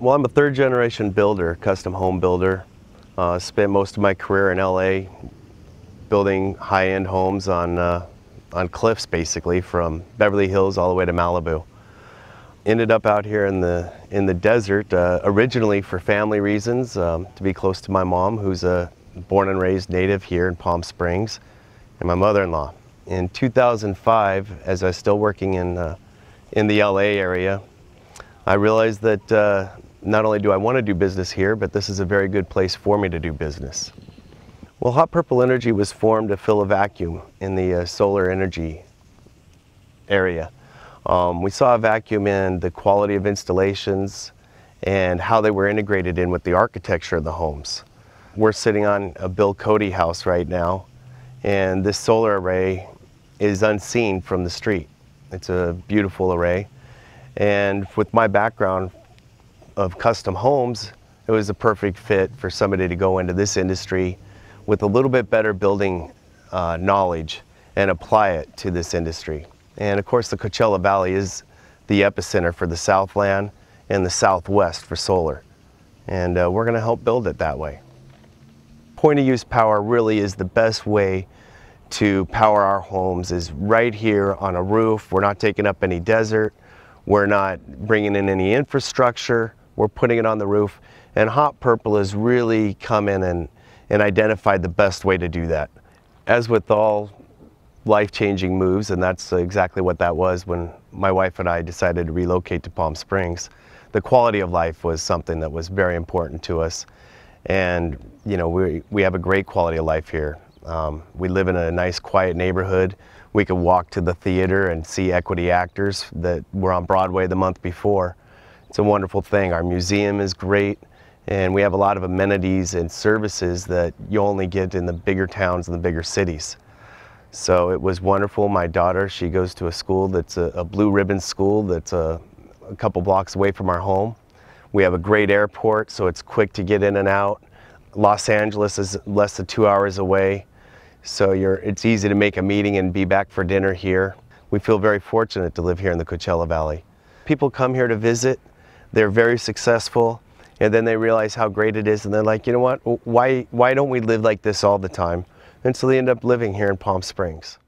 Well, I'm a third generation builder, custom home builder. Spent most of my career in LA building high-end homes on cliffs, basically, from Beverly Hills all the way to Malibu. Ended up out here in the desert, originally for family reasons, to be close to my mom, who's a born and raised native here in Palm Springs, and my mother-in-law. In 2005, as I was still working in the LA area, I realized that not only do I want to do business here, but this is a very good place for me to do business. Well, Hot Purple Energy was formed to fill a vacuum in the solar energy area. We saw a vacuum in the quality of installations and how they were integrated in with the architecture of the homes. We're sitting on a Bill Cody house right now, and this solar array is unseen from the street. It's a beautiful array, and with my background of custom homes, it was a perfect fit for somebody to go into this industry with a little bit better building knowledge and apply it to this industry. And of course, the Coachella Valley is the epicenter for the Southland and the Southwest for solar. And we're gonna help build it that way. Point of use power really is the best way to power our homes, is right here on a roof. We're not taking up any desert. We're not bringing in any infrastructure. We're putting it on the roof. And Hot Purple has really come in and identified the best way to do that. As with all life-changing moves, and that's exactly what that was when my wife and I decided to relocate to Palm Springs, the quality of life was something that was very important to us. And you know, we have a great quality of life here. We live in a nice, quiet neighborhood. We could walk to the theater and see Equity actors that were on Broadway the month before. It's a wonderful thing. Our museum is great. And we have a lot of amenities and services that you only get in the bigger towns and the bigger cities. So it was wonderful. My daughter, she goes to a school that's a blue ribbon school that's a couple blocks away from our home. We have a great airport, so it's quick to get in and out. Los Angeles is less than 2 hours away, so it's easy to make a meeting and be back for dinner here. We feel very fortunate to live here in the Coachella Valley. People come here to visit. They're very successful. And then they realize how great it is, and they're like, you know what, why don't we live like this all the time? And so they end up living here in Palm Springs.